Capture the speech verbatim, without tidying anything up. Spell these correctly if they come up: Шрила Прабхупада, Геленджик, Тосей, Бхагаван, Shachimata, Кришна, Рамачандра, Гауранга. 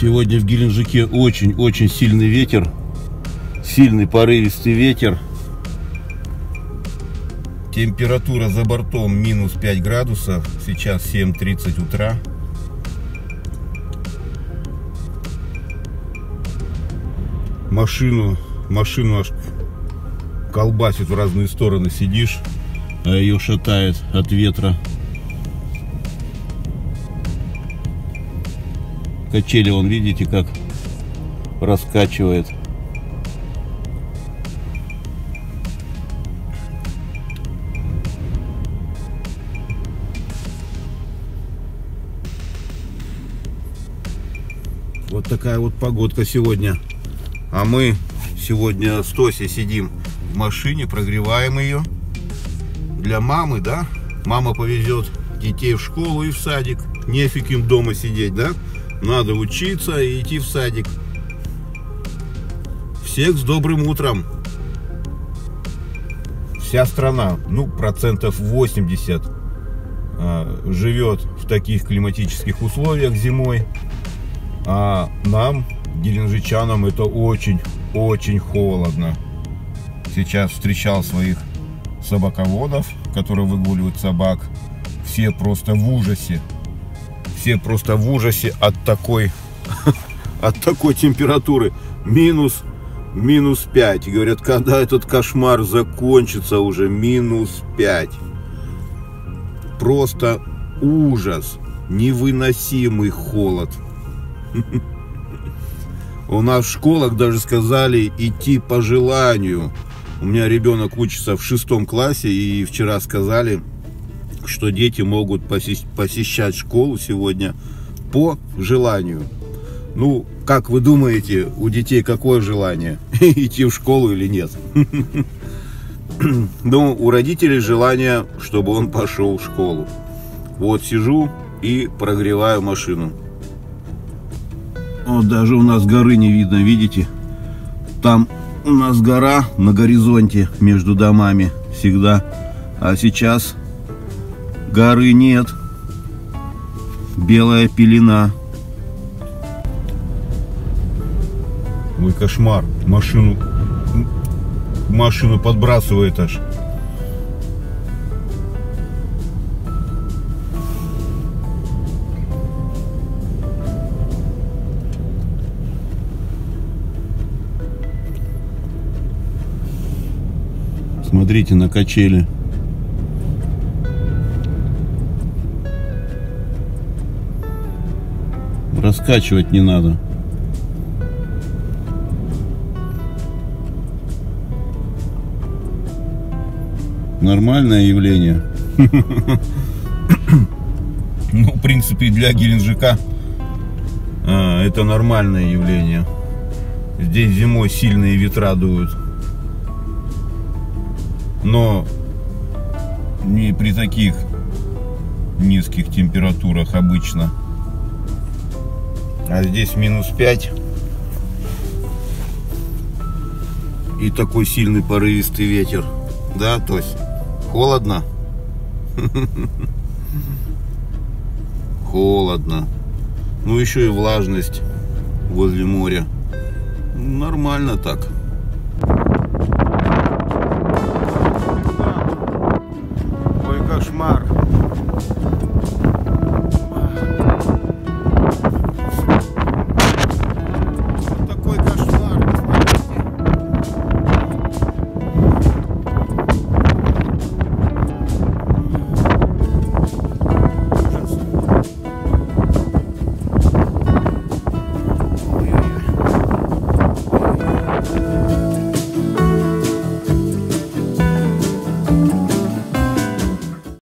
Сегодня в Геленджике очень-очень сильный ветер. Сильный порывистый ветер. Температура за бортом минус пять градусов. Сейчас семь тридцать утра. Машину, машину аж колбасит в разные стороны. Сидишь, а ее шатает от ветра. Качели, вон, видите, как раскачивает. Вот такая вот погодка сегодня. А мы сегодня с Тосей сидим в машине, прогреваем ее. Для мамы, да? Мама повезет детей в школу и в садик. Нефиг им дома сидеть, да? Надо учиться и идти в садик. Всех с добрым утром. Вся страна, ну, процентов восемьдесят э, живет в таких климатических условиях зимой. А нам, геленджичанам, это очень-очень холодно. Сейчас встречал своих собаководов, которые выгуливают собак. Все просто в ужасе. Все просто в ужасе от такой, от такой температуры. Минус, минус пять. Говорят, когда этот кошмар закончится уже, минус пять. Просто ужас. Невыносимый холод. У нас в школах даже сказали идти по желанию. У меня ребенок учится в шестом классе, и вчера сказали, что дети могут посещать школу сегодня по желанию. Ну, как вы думаете, у детей какое желание? Идти в школу или нет? Ну, у родителей желание, чтобы он пошел в школу. Вот сижу и прогреваю машину. Вот даже у нас горы не видно, видите? Там у нас гора на горизонте между домами всегда. А сейчас... горы нет. Белая пелена. Ой, кошмар. Машину... Машину подбрасывает аж. Смотрите на качели. Раскачивать не надо. Нормальное явление. Ну, в принципе, для Геленджика а, это нормальное явление. Здесь зимой сильные ветра дуют. Но не при таких низких температурах обычно. А здесь минус пять. И такой сильный порывистый ветер. Да, то есть холодно. Холодно. Ну, еще и влажность возле моря. Нормально так. Ой, кошмар.